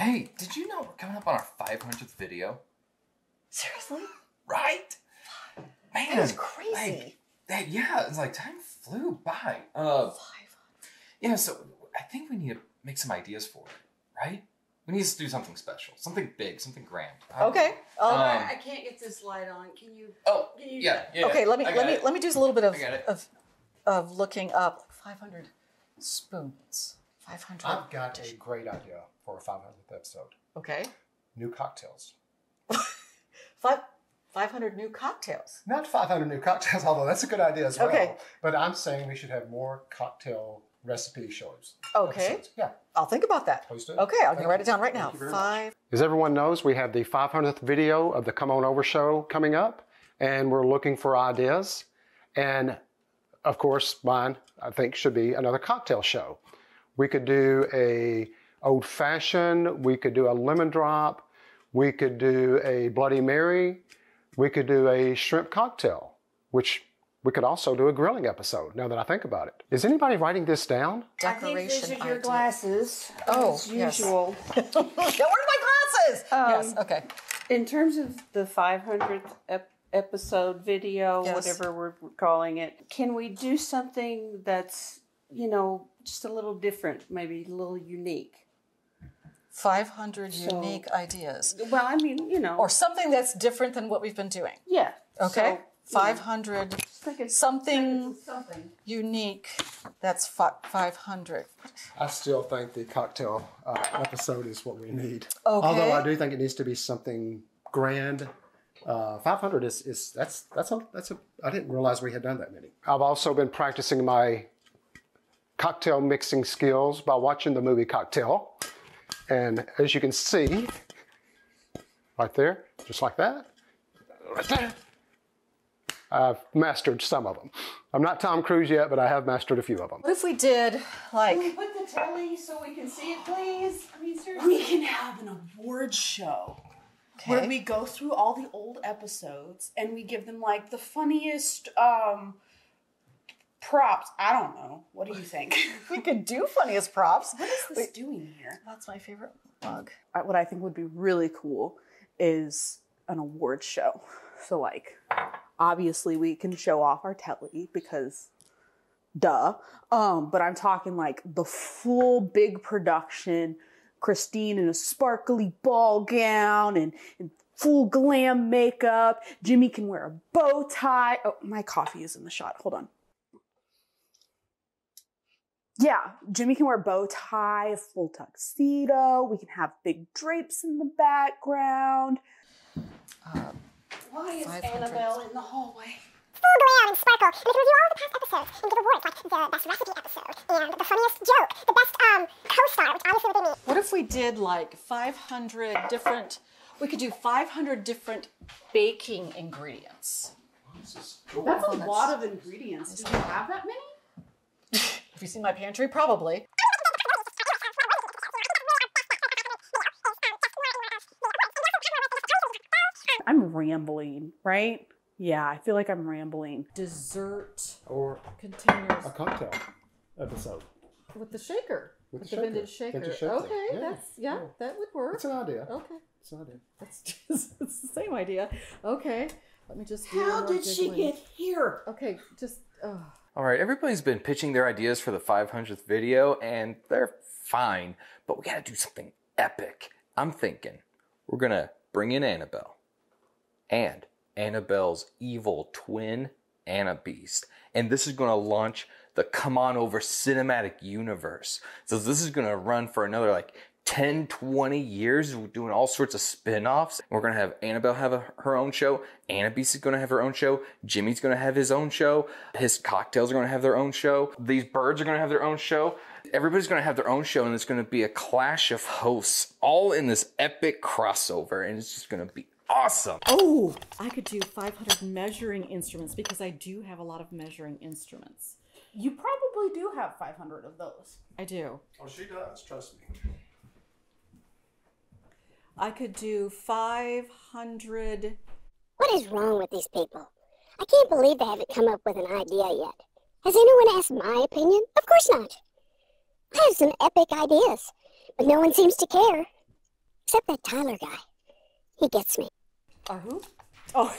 Hey, did you know we're coming up on our 500th video? Seriously? Right? Man, that is crazy. Like, that, yeah, it's like time flew by. 500. Yeah, so I think we need to make some ideas for it, right? We need to do something special, something big, something grand. Okay. Oh, I can't get this light on. Can you? Oh, yeah. Okay, let me do a little bit of looking up. 500 spoons. 500. I've got a great idea for a 500th episode. Okay. New cocktails. 500 new cocktails. Not 500 new cocktails, although that's a good idea as well. Okay. But I'm saying we should have more cocktail recipe shows. Okay. Episodes. Yeah. I'll think about that. Posted. Okay, I'm going to write it down right now. As everyone knows, we have the 500th video of the Come On Over show coming up, and we're looking for ideas. And, of course, mine, I think, should be another cocktail show. We could do a old-fashioned, we could do a lemon drop, we could do a Bloody Mary, we could do a shrimp cocktail, which... we could also do a grilling episode, now that I think about it. Is anybody writing this down? Decoration. I think these are your glasses. Oh, as usual. Yes. Now, where are my glasses? Yes, okay. In terms of the 500th episode video, whatever we're calling it, can we do something that's, you know, just a little different, maybe a little unique? 500 unique ideas. Well, I mean, you know. Or something that's different than what we've been doing. Yeah. Okay. So, 500, something unique. That's 500. I still think the cocktail episode is what we need. Okay. Although I do think it needs to be something grand. 500 is that's a. I didn't realize we had done that many. I've also been practicing my cocktail mixing skills by watching the movie Cocktail, and as you can see, right there, just like that, right there. I've mastered some of them. I'm not Tom Cruise yet, but I have mastered a few of them. What if we did, like... Can we put the telly so we can see it, please? I mean, seriously. We can have an award show where we go through all the old episodes and we give them, like, the funniest props. I don't know. What do you think? We could do funniest props. What is this doing here? That's my favorite mug. What I think would be really cool is an award show. So, like... obviously, we can show off our telly because, duh. But I'm talking like the full big production, Christine in a sparkly ball gown and full glam makeup. Jimmy can wear a bow tie. Oh, my coffee is in the shot. Hold on. Yeah, Jimmy can wear a bow tie, a full tuxedo. We can have big drapes in the background. Why is Annabelle in the hallway? Full glam and sparkle. We can review all the past episodes and give awards, like the best recipe episode and the funniest joke, the best co-star, which obviously would be me. What if we did like 500 different? We could do 500 different baking ingredients. That's a lot of ingredients. Do you have that many? Have you seen my pantry? Probably. I'm rambling, right? Yeah, I feel like I'm rambling. Dessert or continuous a cocktail episode with the shaker, with the vintage shaker. Okay, yeah. That would work. It's an idea. Okay, it's an idea. It's the same idea. Okay, let me just. How did she get here? Okay, just. All right, everybody's been pitching their ideas for the 500th video, and they're fine. But we gotta do something epic. I'm thinking we're gonna bring in Annabelle. And Annabelle's evil twin, Anna Beast. And this is going to launch the Come On Over cinematic universe. So this is going to run for another like 10, 20 years. We're doing all sorts of spin-offs. We're going to have Annabelle have her own show. Anna Beast is going to have her own show. Jimmy's going to have his own show. His cocktails are going to have their own show. These birds are going to have their own show. Everybody's going to have their own show, and it's going to be a clash of hosts all in this epic crossover. And it's just going to be awesome. Oh, I could do 500 measuring instruments because I do have a lot of measuring instruments. You probably do have 500 of those. I do. Oh, she does. Trust me. I could do 500. What is wrong with these people? I can't believe they haven't come up with an idea yet. Has anyone asked my opinion? Of course not. I have some epic ideas, but no one seems to care. Except that Tyler guy. He gets me. Who? Oh,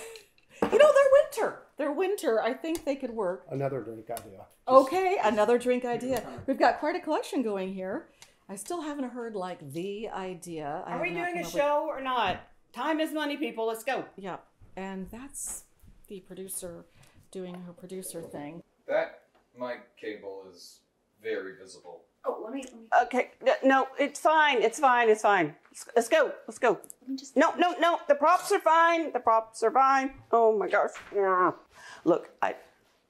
you know, they're winter. They're winter. I think they could work. Another drink idea. Okay, another drink idea. We've got quite a collection going here. I still haven't heard, like, the idea. Are we doing a show or not? Time is money, people. Let's go. Yeah. And that's the producer doing her producer thing. That mic cable is very visible. Oh, let me. Okay. No, it's fine. It's fine. It's fine. Let's go. Let's go. Let me just... No. The props are fine. The props are fine. Oh, my gosh. Look, I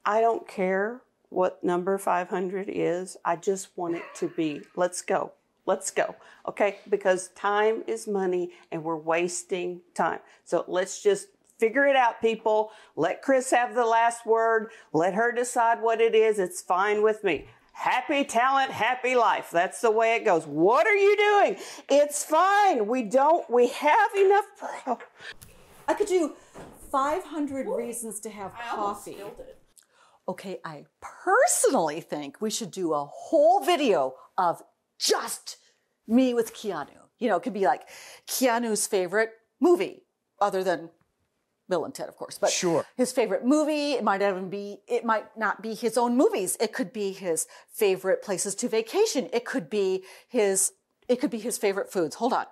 don't care what number 500 is. I just want it to be. Let's go. Let's go. Okay? Because time is money and we're wasting time. So let's just figure it out, people. Let Chris have the last word. Let her decide what it is. It's fine with me. Happy talent, happy life. That's the way it goes. What are you doing? It's fine. We have enough. I could do 500 reasons to have coffee. Okay, I personally think we should do a whole video of just me with Keanu. You know, it could be like Keanu's favorite movie, other than Bill and Ted, of course, but sure. His favorite movie, it might not be his own movies. It could be his favorite places to vacation. It could be his favorite foods. Hold on.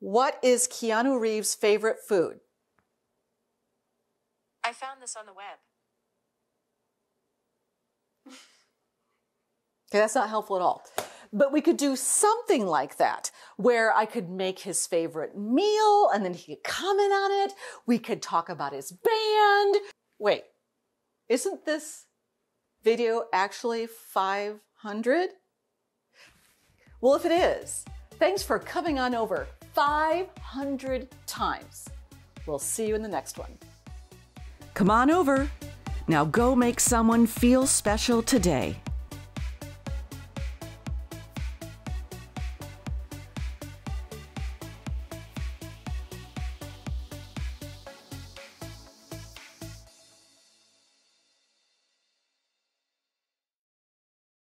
What is Keanu Reeves' favorite food? I found this on the web. Okay, that's not helpful at all. But we could do something like that, where I could make his favorite meal and then he could comment on it. We could talk about his band. Wait, isn't this video actually 500? Well, if it is, thanks for coming on over 500 times. We'll see you in the next one. Come on over. Now go make someone feel special today.